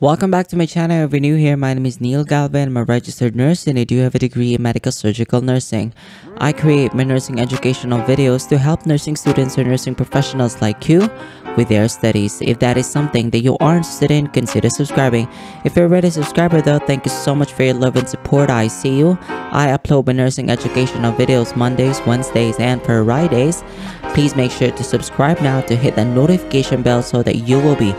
Welcome back to my channel. If you're new here, my name is Neil Galve and I'm a registered nurse, and I do have a degree in medical surgical nursing. I create my nursing educational videos to help nursing students or nursing professionals like you with their studies. If that is something that you are interested in, consider subscribing. If you're already a subscriber though, thank you so much for your love and support. I see you. I upload my nursing educational videos Mondays, Wednesdays, and Fridays. Please make sure to subscribe now to hit that notification bell so that you will be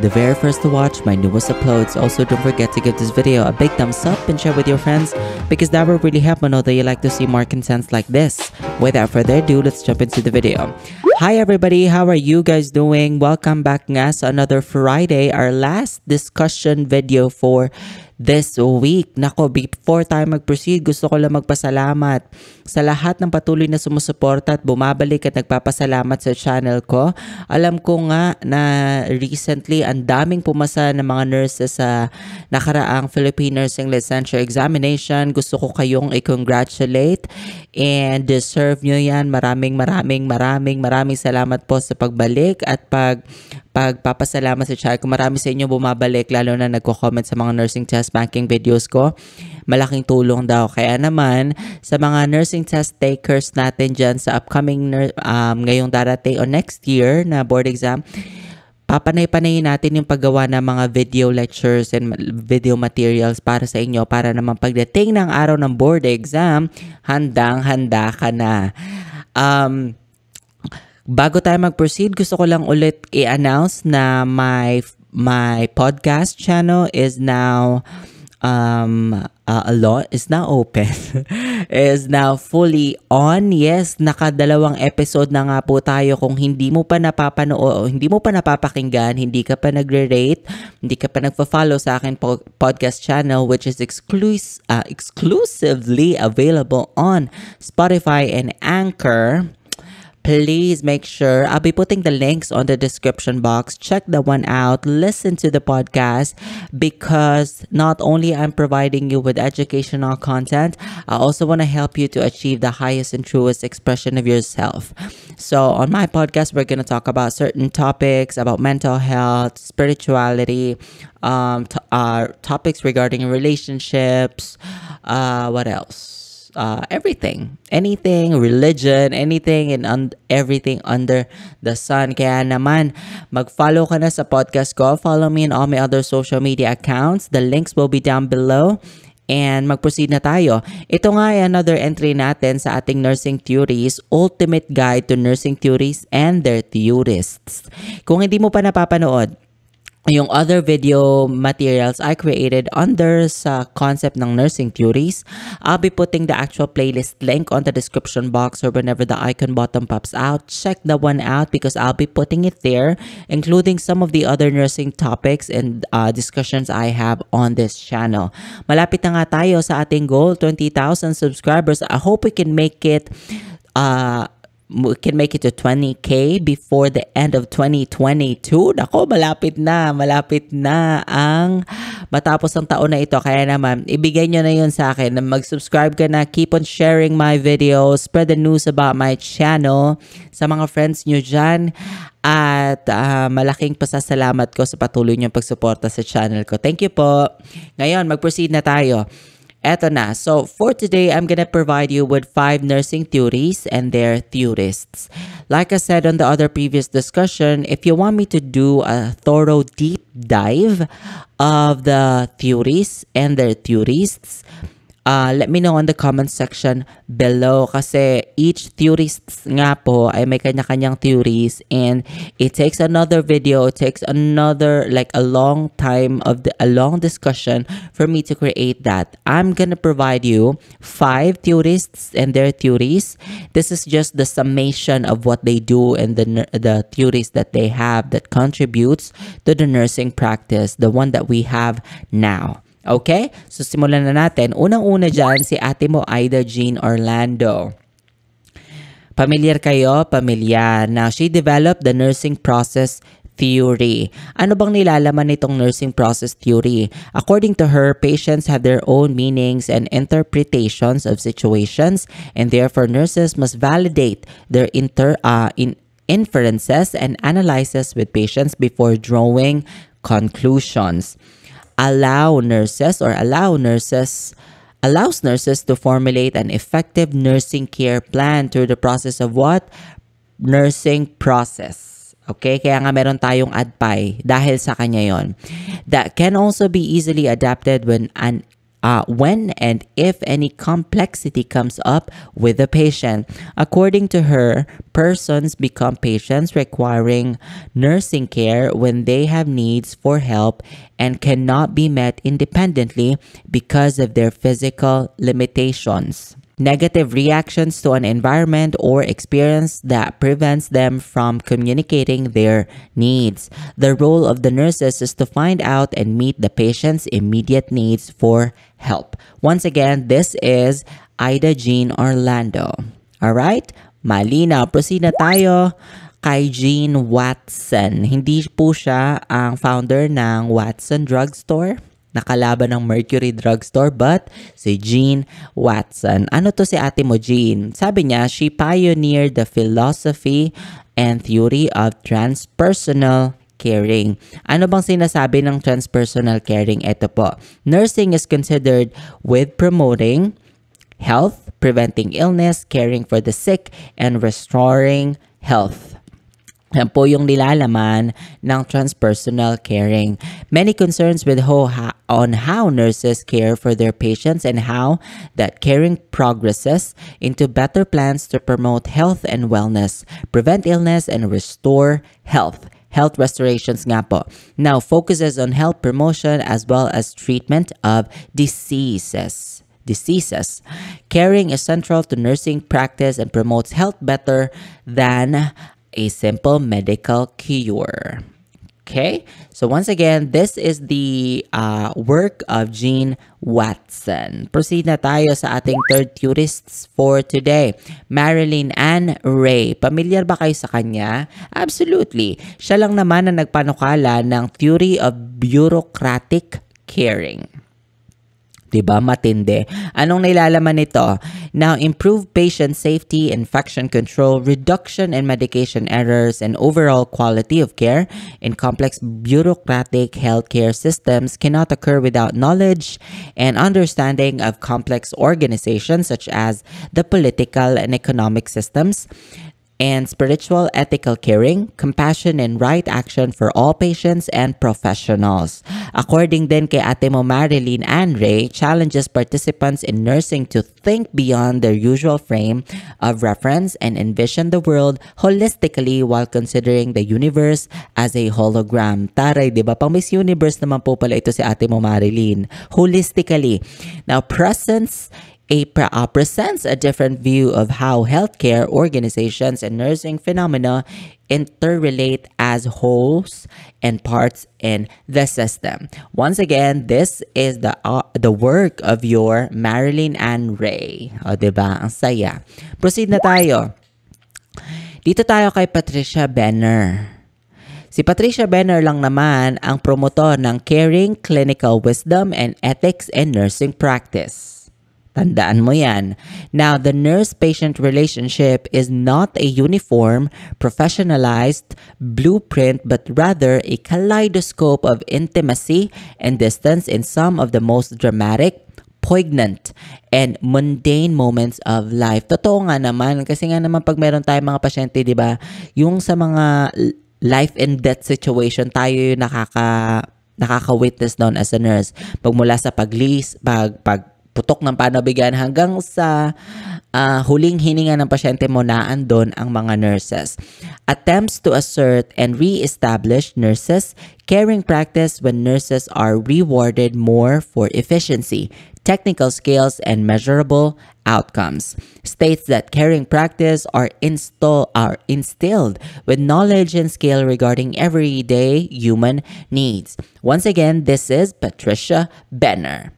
the very first to watch my newest uploads. Also, don't forget to give this video a big thumbs up and share with your friends, because that will really help me know that you like to see more contents like this. Without further ado, let's jump into the video. Hi everybody, how are you guys doing? Welcome back nga sa another Friday, our last discussion video for this week. Nako, before tayo mag-proceed, gusto ko lang magpasalamat sa lahat ng patuloy na sumusuporta at bumabalik at nagpapasalamat sa channel ko. Alam ko nga na recently, ang daming pumasa ng mga nurses sa nakaraang Philippine Nursing Licensure Examination. Gusto ko kayong i-congratulate and deserve nyo yan. Maraming salamat po sa pagbalik at pagpapasalamat sa channel ko. Marami sa inyo bumabalik, lalo na nagko-comment sa mga nursing test banking videos ko. Malaking tulong daw. Kaya naman, sa mga nursing test takers natin dyan sa upcoming ngayong darating o next year na board exam, papanay-panayin natin yung paggawa ng mga video lectures and video materials para sa inyo, para naman pagdating ng araw ng board exam, handang-handa ka na. Bago tayo mag-proceed, gusto ko lang ulit i-announce na my podcast channel is now open. Is now fully on. Yes, nakadalawang episode na nga po tayo. Kung hindi mo pa napapanood, hindi mo pa napapakinggan, hindi ka pa nagre-rate, hindi ka pa nagpa-follow sa akin podcast channel, which is exclusively available on Spotify and Anchor, please make sure, I'll be putting the links on the description box. Check that one out. Listen to the podcast, because not only I'm providing you with educational content, I also want to help you to achieve the highest and truest expression of yourself. So on my podcast, we're going to talk about certain topics about mental health, spirituality, topics regarding relationships, what else? Anything, religion, anything, and everything under the sun. Kaya naman, mag-follow ka na sa podcast ko. Follow me on all my other social media accounts. The links will be down below. And mag-proceed na tayo. Ito nga ay another entry natin sa ating Nursing Theories, Ultimate Guide to Nursing Theories and Their Theorists. Kung hindi mo pa napapanood yung other video materials I created under sa concept ng nursing theories, I'll be putting the actual playlist link on the description box, or whenever the icon button pops out, check that one out, because I'll be putting it there, including some of the other nursing topics and discussions I have on this channel. Malapit na nga tayo sa ating goal, 20,000 subscribers. I hope we can make it to 20K before the end of 2022. Nako, malapit na ang matapos ang taon na ito. Kaya naman, ibigay nyo na yun sa akin. Mag-subscribe ka na, keep on sharing my videos, spread the news about my channel sa mga friends nyo dyan. At malaking pasasalamat ko sa patuloy nyo pagsuporta sa channel ko. Thank you po. Ngayon, mag-proceed na tayo. Eto na. So, for today, I'm gonna provide you with 5 nursing theories and their theorists. Like I said on the other previous discussion, if you want me to do a thorough deep dive of the theories and their theorists, let me know on the comment section below. Kasi each theorists nga po ay may kanya-kanyang theories, and it takes another video, it takes another a long discussion for me to create that. I'm gonna provide you 5 theorists and their theories. This is just the summation of what they do and the theories that they have that contributes to the nursing practice, the one that we have now. Okay? So, simulan na natin. Unang-una dyan, si ate mo, Ida Jean Orlando. Pamilyar kayo? Pamilyar. Now, she developed the nursing process theory. Ano bang nilalaman nitong nursing process theory? According to her, patients have their own meanings and interpretations of situations, and therefore, nurses must validate their inferences and analyses with patients before drawing conclusions. Allows nurses to formulate an effective nursing care plan through the process of what? Nursing process. Okay? Kaya nga meron tayong ADPIE dahil sa kanya yon. That can also be easily adapted when and if any complexity comes up with the patient. According to her, persons become patients requiring nursing care when they have needs for help and cannot be met independently because of their physical limitations. Negative reactions to an environment or experience that prevents them from communicating their needs. The role of the nurses is to find out and meet the patient's immediate needs for help. Once again, this is Ida Jean Orlando. Alright? Malinaw. Proceed na tayo kay Jean Watson. Hindi po siya ang founder ng Watson Drugstore. Nakalaban ng Mercury Drugstore, but si Jean Watson. Ano to si ate mo, Jean? Sabi niya, she pioneered the philosophy and theory of transpersonal caring. Ano bang sinasabi ng transpersonal caring? Ito po. Nursing is considered with promoting health, preventing illness, caring for the sick, and restoring health. Yan po yung nilalaman ng transpersonal caring. Many concerns with on how nurses care for their patients and how that caring progresses into better plans to promote health and wellness, prevent illness, and restore health. Health restorations nga po. Now focuses on health promotion as well as treatment of diseases. Caring is central to nursing practice and promotes health better than a simple medical cure. Okay, so once again, this is the work of Jean Watson. Proceed na tayo sa ating third theorist for today, Marilyn Anne Ray. Pamilyar ba kayo sa kanya? Absolutely. Siya lang naman ang nagpanukala ng theory of bureaucratic caring. Diba? Matindi. Anong nilalaman nito? Now, improve patient safety, infection control, reduction in medication errors, and overall quality of care in complex bureaucratic healthcare systems cannot occur without knowledge and understanding of complex organizations such as the political and economic systems, and spiritual ethical caring, compassion, and right action for all patients and professionals. According din kay ate mo Marilyn Anne Ray, challenges participants in nursing to think beyond their usual frame of reference and envision the world holistically while considering the universe as a hologram. Taray, di ba? Pang Miss Universe naman po pala ito si ate mo Marilyn. Holistically. Now, presents a different view of how healthcare organizations and nursing phenomena interrelate as wholes and parts in the system. Once again, this is the work of your Marilyn Anne Ray. O, diba? Ang saya. Proceed na tayo. Dito tayo kay Patricia Benner. Si Patricia Benner lang naman ang promotor ng caring, clinical wisdom, and ethics in nursing practice. Tandaan mo yan. Now, the nurse-patient relationship is not a uniform, professionalized blueprint, but rather a kaleidoscope of intimacy and distance in some of the most dramatic, poignant, and mundane moments of life. Totoo nga naman. Kasi nga naman pag meron tayong mga pasyente, di ba? Yung sa mga life and death situation, tayo yung nakaka-witness doon as a nurse. Pagmula sa pagputok ng panabigan hanggang sa huling hininga ng pasyente mo na andon ang mga nurses. Attempts to assert and re-establish nurses caring practice when nurses are rewarded more for efficiency, technical skills, and measurable outcomes. States that caring practice are instilled with knowledge and skill regarding everyday human needs. Once again, this is Patricia Benner.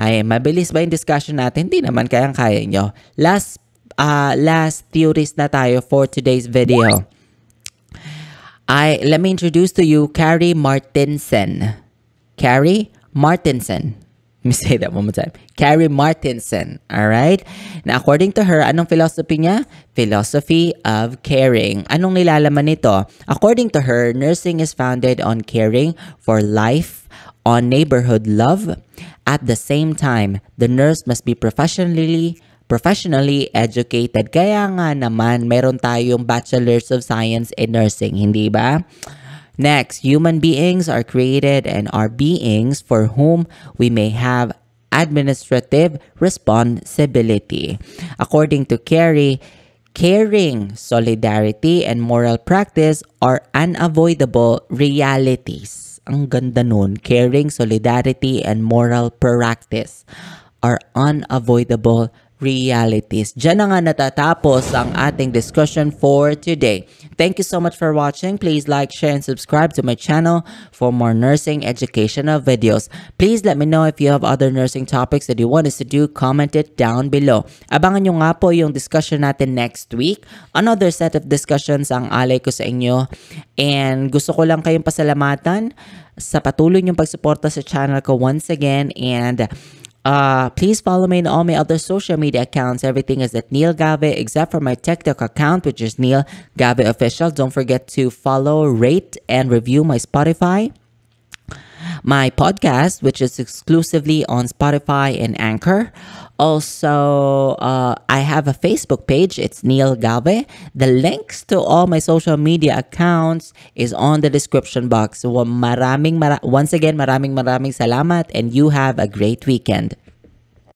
Ay, mabilis ba yung discussion natin? Hindi naman kayang-kaya nyo. Last theorist na tayo for today's video. Let me introduce to you Kari Martinsen. Kari Martinsen. Let me say that one more time. Kari Martinsen, all right? Now, according to her, anong philosophy niya? Philosophy of caring. Anong nilalaman nito? According to her, nursing is founded on caring for life, on neighborhood love. At the same time, the nurse must be professionally educated. Kaya nga naman, meron tayong Bachelors of Science in Nursing, hindi ba? Next, human beings are created and are beings for whom we may have administrative responsibility. According to Kari, caring, solidarity, and moral practice are unavoidable realities. Ang ganda nun. Caring, solidarity, and moral practice are unavoidable realities. Diyan na nga natatapos ang ating discussion for today. Thank you so much for watching. Please like, share, and subscribe to my channel for more nursing educational videos. Please let me know if you have other nursing topics that you want us to do. Comment it down below. Abangan nyo nga po yung discussion natin next week. Another set of discussions ang alay ko sa inyo. And gusto ko lang kayong pasalamatan sa patuloy nyong pagsuporta sa channel ko once again. And please follow me on all my other social media accounts. Everything is at Neil Galve, except for my TikTok account, which is Neil Galve Official. Don't forget to follow, rate, and review my Spotify. My podcast, which is exclusively on Spotify and Anchor. Also, I have a Facebook page. It's Neil Galve. The links to all my social media accounts is on the description box. So, once again, maraming salamat, and you have a great weekend.